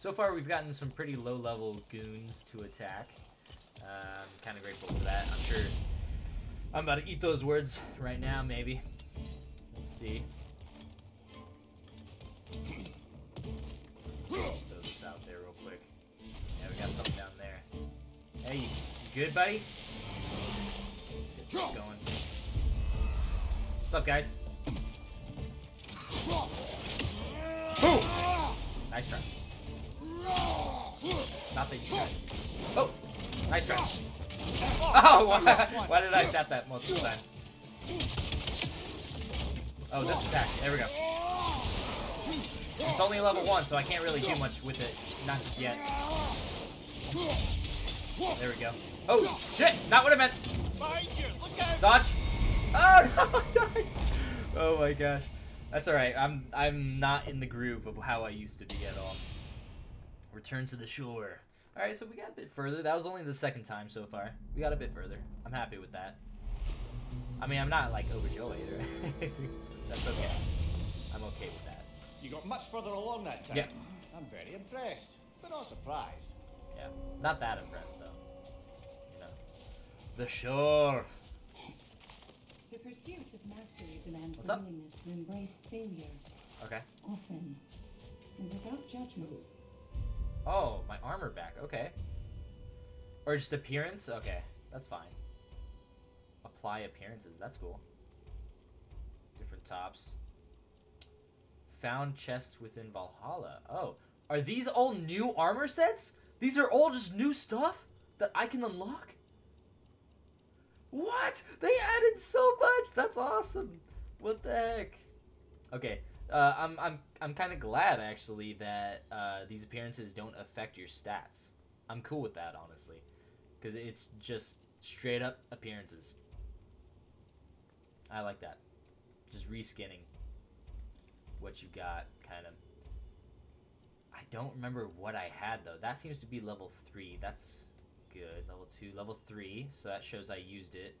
So far, we've gotten some pretty low-level goons to attack. I'm kind of grateful for that. I'm sure I'm about to eat those words right now, maybe. We'll see. Let's throw this out there real quick. Yeah, we got something down there. Hey, you good, buddy? Get this going. What's up, guys? Boom! Nice try. Not that you tried. Oh! Nice try. Oh! Why did I tap that multiple times? Oh, this attack. There we go. It's only level 1, so I can't really do much with it. Not just yet. There we go. Oh, shit! Not what I meant! Dodge! Oh, no! I died! Oh my gosh. That's alright. I'm not in the groove of how I used to be at all. Return to the shore. Alright, so we got a bit further. That was only the second time so far. We got a bit further. I'm happy with that. I mean, I'm not, like, overjoyed or that's okay. I'm okay with that. You got much further along that time. Yeah. I'm very impressed, but not surprised. Yeah. Not that impressed, though. You know. The shore. The pursuit of mastery demands willingness to embrace failure. Okay. Often. And without judgment. Oh, my armor back. Okay. Or just appearance? Okay. That's fine. Apply appearances. That's cool. Different tops. Found chests within Valhalla. Oh. Are these all new armor sets? These are all just new stuff that I can unlock? What? They added so much. That's awesome. What the heck? Okay. I'm kind of glad actually that these appearances don't affect your stats. I'm cool with that honestly, because it's just straight up appearances. I like that. Just reskinning what you got, kind of. I don't remember what I had though. That seems to be level 3. That's good. Level 2, level 3. So that shows I used it.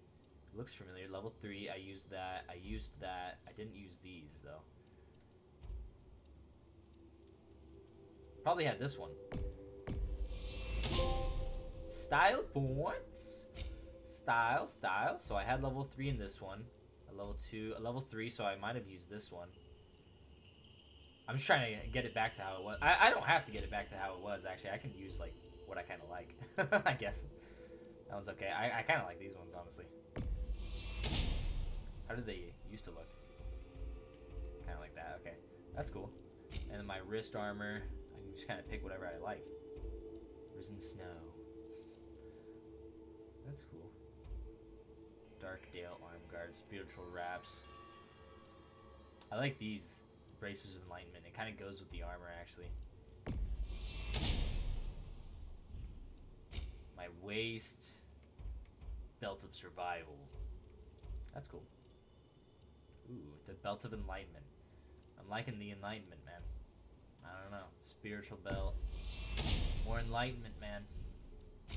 Looks familiar. Level 3. I used that. I used that. I didn't use these though. Probably had this one. Style points. Style. So I had level 3 in this one. A level 2, a level 3, so I might have used this one. I'm just trying to get it back to how it was. I don't have to get it back to how it was, actually. I can use, like, what I kind of like. I guess. That one's okay. I kind of like these ones, honestly. How did they used to look? Kind of like that. Okay. That's cool. And then my wrist armor. Just kind of pick whatever I like. Risen Snow. That's cool. Dark Dale Arm Guard. Spiritual Wraps. I like these. Braces of Enlightenment. It kind of goes with the armor, actually. My waist. Belt of Survival. That's cool. Ooh, the Belt of Enlightenment. I'm liking the Enlightenment, man. I don't know. Spiritual belt. More enlightenment, man.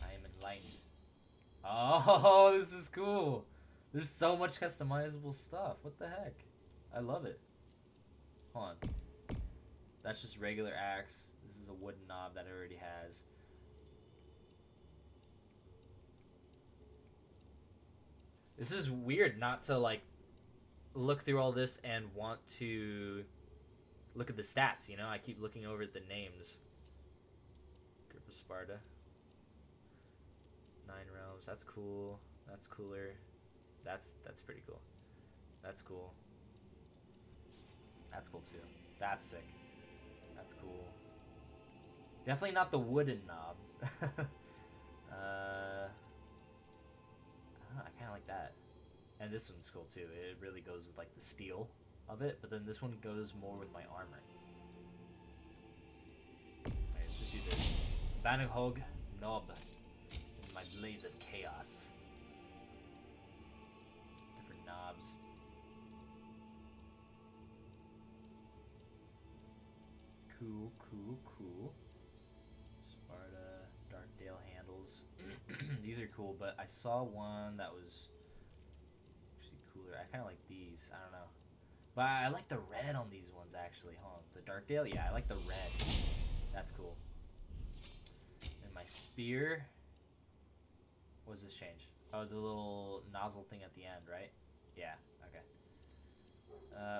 I am enlightened. Oh, this is cool. There's so much customizable stuff. What the heck? I love it. Hold on. That's just regular axe. This is a wooden knob that it already has. This is weird not to, like, look through all this and want to... look at the stats, you know? I keep looking over at the names. Grip of Sparta. 9 realms. That's cool. That's cooler. That's pretty cool. That's cool. That's cool, too. That's sick. That's cool. Definitely not the wooden knob. I don't know. I kind of like that. And this one's cool, too. It really goes with, like, the steel of it, but then this one goes more with my armor. Alright, let's just do this. Bannerhog knob. My Blades of Chaos. Different knobs. Cool. Sparta, Dark Dale handles. These are cool, but I saw one that was actually cooler. I kind of like these. I don't know. But I like the red on these ones, actually. Hold on. The Dark Dale? Yeah, I like the red. That's cool. my spear. What does this change? Oh, the little nozzle thing at the end, right? Yeah, okay.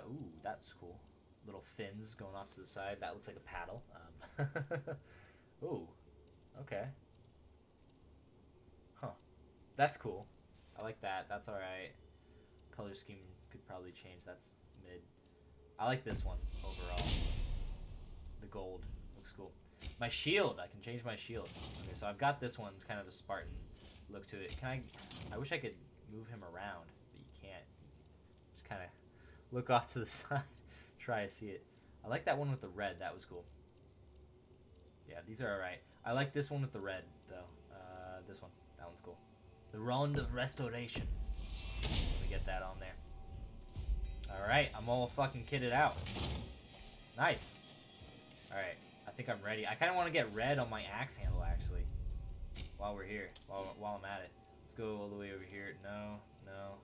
Ooh, that's cool. Little fins going off to the side. That looks like a paddle. Ooh, okay. Huh. That's cool. I like that. That's alright. Color scheme could probably change. That's mid. I like this one overall. The gold looks cool. My shield! I can change my shield. Okay, so I've got this one. It's kind of a Spartan look to it. Can I wish I could move him around, but you can't. Just kind of look off to the side. Try to see it. I like that one with the red. That was cool. Yeah, these are alright. I like this one with the red, though. This one. That one's cool. The Rond of Restoration. Let me get that on there. Alright, I'm all fucking kitted out. Nice. Alright, I think I'm ready. I kind of want to get red on my axe handle, actually. While we're here. While I'm at it. Let's go all the way over here. No, no.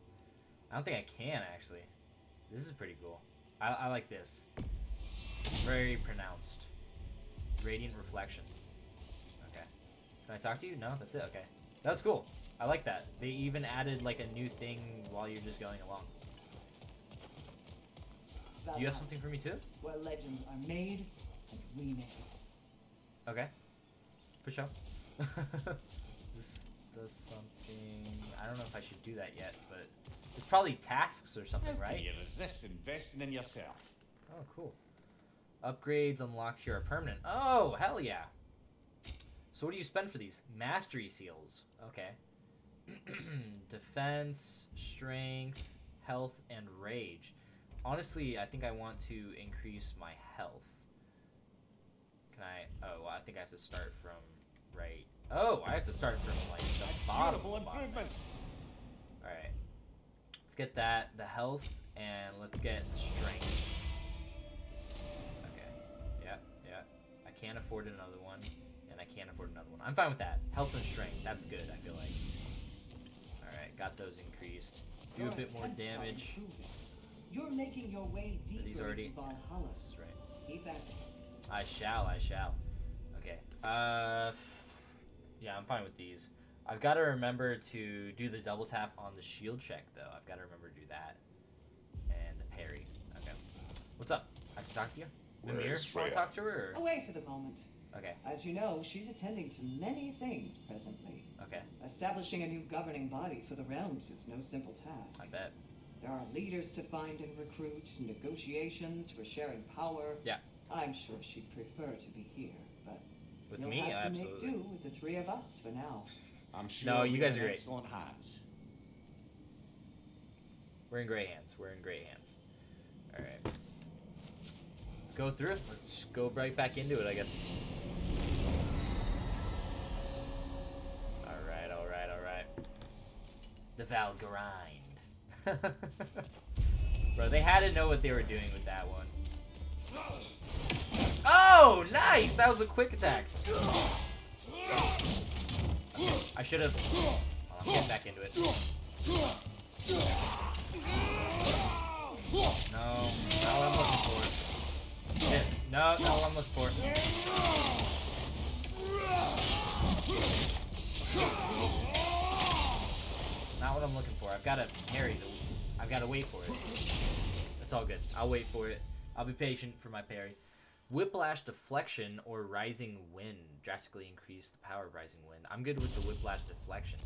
I don't think I can, actually. This is pretty cool. I like this. Very pronounced. Radiant reflection. Okay. Can I talk to you? No, that's it. Okay. That was cool. I like that. They even added like a new thing while you're just going along. Do you have something for me too? Where legends are made and remade. Okay. For sure. This does something. I don't know if I should do that yet, but it's probably tasks or something, right? You resist investing in yourself. Oh, cool. Upgrades unlocked here are permanent. Oh, hell yeah. So what do you spend for these? Mastery seals. Okay. Defense, strength, health, and rage. Honestly, I think I want to increase my health. Can I... Oh, well, I think I have to start from right... Oh, I have to start from, like, the bottom. Alright. Let's get that, the health, and let's get the strength. Yeah, yeah. I can't afford another one, and I can't afford another one. I'm fine with that. Health and strength, that's good, I feel like. Alright, got those increased. Do a bit more damage. You're making your way deeper into Valhalla. This is right. Keep at it. I shall. Okay. Yeah, I'm fine with these. I've got to remember to do the double tap on the shield check, though. I've got to remember to do that. And the parry. Okay. What's up? I can talk to you? Mimir, want to talk to her? Or? Away for the moment. Okay. As you know, she's attending to many things presently. Okay. Establishing a new governing body for the realms is no simple task. I bet. There are leaders to find and recruit, negotiations for sharing power. Yeah. I'm sure she'd prefer to be here, but with you'll me, have to absolutely. Make do with the three of us for now. I'm sure. No, you guys are great. Hands. We're in great hands. We're in great hands. All right. Go through it. Let's just go right back into it, I guess. All right. The Valgrind. Bro, they had to know what they were doing with that one. Oh, nice! That was a quick attack. Okay, I should have. Oh, I'm getting back into it. No, not what I'm looking for. Yes. No, that's all I'm looking for. Not what I'm looking for. I've got to parry the... I've got to wait for it. That's all good. I'll wait for it. I'll be patient for my parry. Whiplash deflection or rising wind. Drastically increase the power of rising wind. I'm good with the whiplash deflection.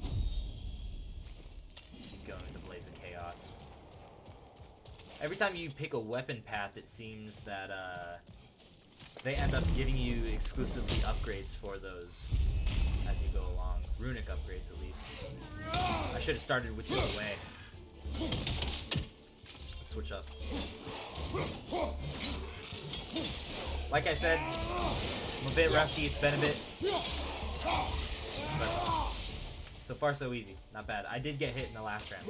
Let's keep going with the Blades of Chaos. Every time you pick a weapon path, it seems that they end up giving you exclusively upgrades for those as you go along. Runic upgrades, at least. I should have started with the other way. Let's switch up. Like I said, I'm a bit rusty. It's been a bit. But so far, so easy. Not bad. I did get hit in the last round.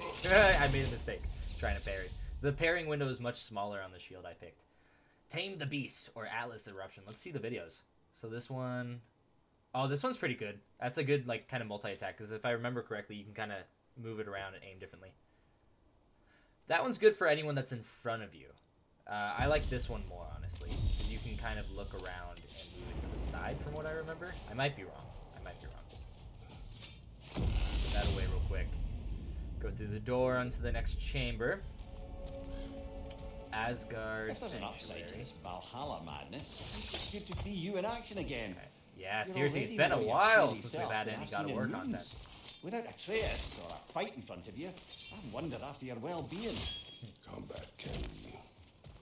I made a mistake trying to parry. The pairing window is much smaller on the shield I picked. Tame the Beast or Atlas Eruption. Let's see the videos. So this one... Oh, this one's pretty good. That's a good, like, kind of multi-attack. Because if I remember correctly, you can kind of move it around and aim differently. That one's good for anyone that's in front of you. I like this one more, honestly. Because you can kind of look around and move it to the side, from what I remember. I might be wrong. I I might be wrong. Put that away real quick. Go through the door onto the next chamber. Asgard Sanctuary. An upside to this Valhalla madness. Good to see you in action again. Okay. Yeah, seriously, it's been a while since we've had any God of War content. Without a trace or a fight in front of you, I wonder after your well-being. Combat can be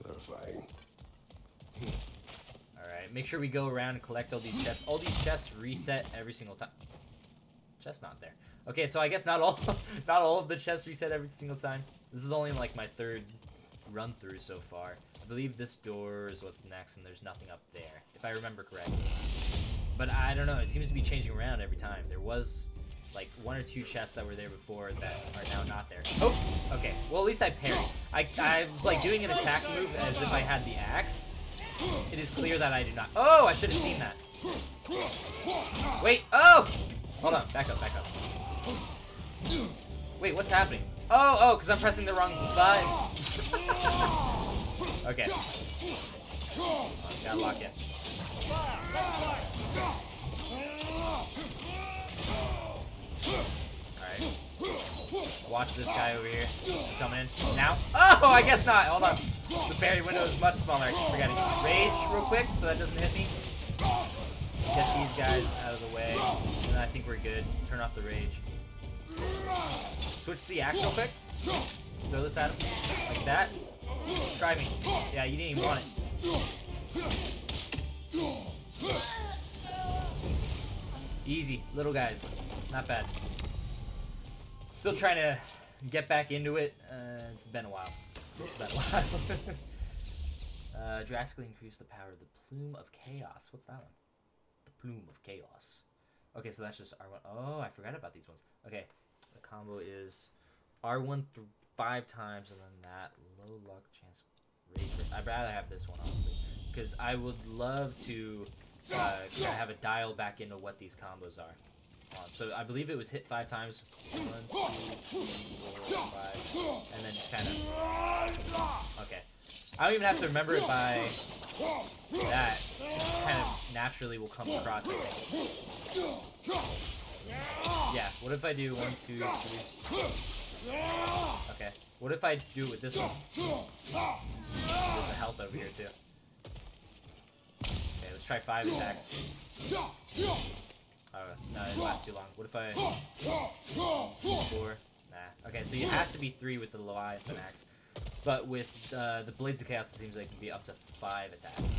clarifying. Alright, make sure we go around and collect all these chests. All these chests reset every single time. Chest not there. Okay, so I guess not all of the chests reset every single time. This is only like my third run through so far. I believe this door is what's next and there's nothing up there, if I remember correctly. But I don't know, it seems to be changing around every time. There was like one or two chests that were there before that are now not there. Oh, okay. Well, at least I parried. I was like doing an attack move as if I had the axe. It is clear that I do not. Oh, I should have seen that. Wait, oh! Hold on, back up, back up. Wait, what's happening? Oh, oh, because I'm pressing the wrong button. Okay. Oh, gotta lock in. Alright. Watch this guy over here. He's coming in. Now. Oh, I guess not. Hold on. The parry window is much smaller. I forgot to rage real quick so that doesn't hit me. Get these guys out of the way. And I think we're good. Turn off the rage. Switch the axe real quick. Throw this at him. Like that. Try me. Yeah, you didn't even want it. Easy, little guys, not bad. Still trying to get back into it. It's been a while. It's been a while. Drastically increase the power of the Plume of Chaos. What's that one? The Plume of Chaos. Okay, so that's just R1. Oh, I forgot about these ones. Okay, the combo is R1 through 5 times, and then that low luck chance. I'd rather have this one, honestly, because I would love to have a dial back into what these combos are. So I believe it was hit 5 times. 1, 2, 3, 4, 5, and then just kind of. Okay. I don't even have to remember it by that. It just kind of naturally will come across it. Yeah. What if I do 1, 2, 3? Okay. What if I do it with this one? There's a health over here too. Let's try 5 attacks. Oh, no, it lasts too long. What if I... 4? Nah. Okay, so it has to be 3 with the Leviathan axe. But with the Blades of Chaos, it seems like it can be up to 5 attacks.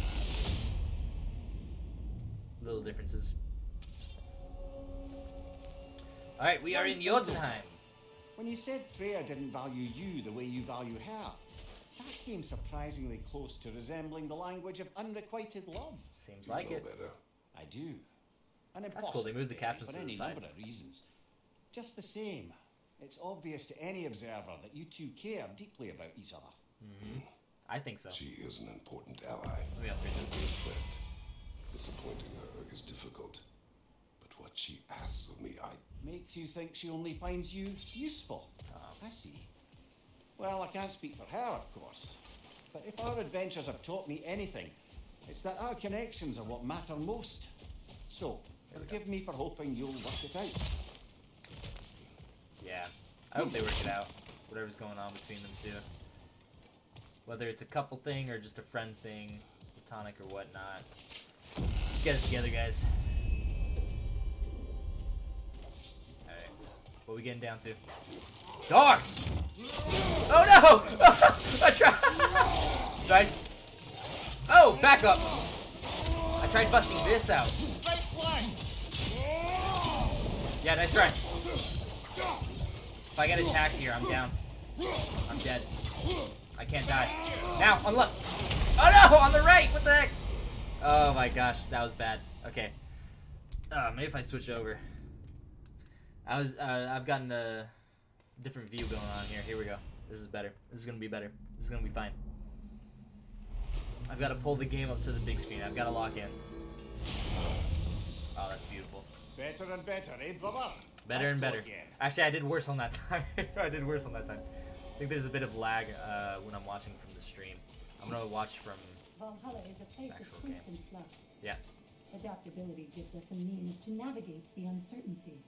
Little differences. Alright, we are in Jotunheim. When you said Freya didn't value you the way you value her, that came surprisingly close to resembling the language of unrequited love. Seems like it. Better. I do. And that's cool. They moved the captions to the side. For any number of reasons. Just the same, it's obvious to any observer that you two care deeply about each other. Mm-hmm. I think so. She is an important ally. Let me upgrade this. Disappointing her is difficult, but what she asks of me, makes you think she only finds you useful. I see. Well, I can't speak for her, of course. But if our adventures have taught me anything, it's that our connections are what matter most. So, forgive me for hoping you'll work it out. Yeah, I hope they work it out. Whatever's going on between them two. Whether it's a couple thing or just a friend thing, platonic or whatnot. Let's get it together, guys. Alright, what are we getting down to? Dogs! Oh no! I tried. Nice. Oh, back up. I tried busting this out. Yeah, nice try. If I get attacked here, I'm down. I'm dead. I can't die. Now, on the left. Oh no! On the right! What the heck? Oh my gosh, that was bad. Okay. Maybe if I switch over. I've gotten a different view going on here. Here we go. This is better. This is gonna be better. This is gonna be fine. I've got to pull the game up to the big screen. I've got to lock in. Oh, that's beautiful. Better and better, eh, brother? Better and better. Actually, I did worse on that time. I did worse on that time. I think there's a bit of lag when I'm watching from the stream. I'm gonna watch from. Valhalla is a place of constant flux. Yeah. Adaptability gives us a means to navigate the uncertainty.